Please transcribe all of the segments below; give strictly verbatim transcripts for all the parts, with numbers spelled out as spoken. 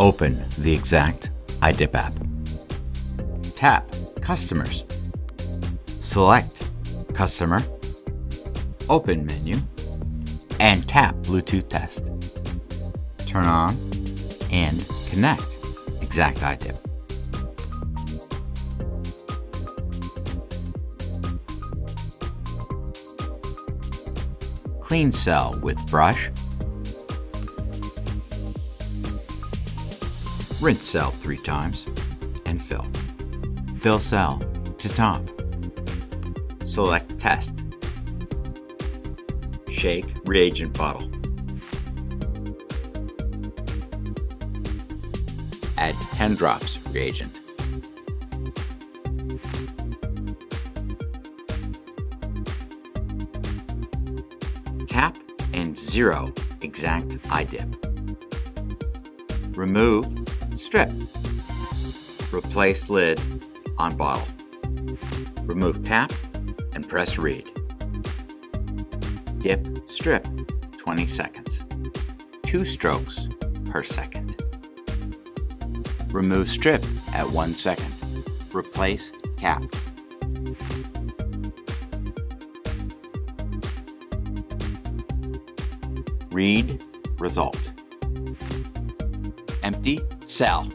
Open the eXact iDip app. Tap Customers. Select Customer, Open Menu, and tap Bluetooth Test. Turn on and connect eXact iDip. Clean cell with brush. Rinse cell three times and fill. Fill cell to top. Select Test. Shake reagent bottle. Add ten drops reagent. Tap and zero eXact iDip. Remove strip. Replace lid on bottle. Remove cap and press read. Dip strip twenty seconds. Two strokes per second. Remove strip at one second. Replace cap. Read result. Empty cell.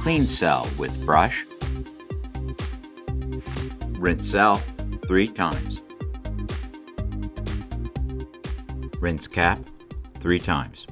Clean cell with brush. Rinse cell three times. Rinse cap three times.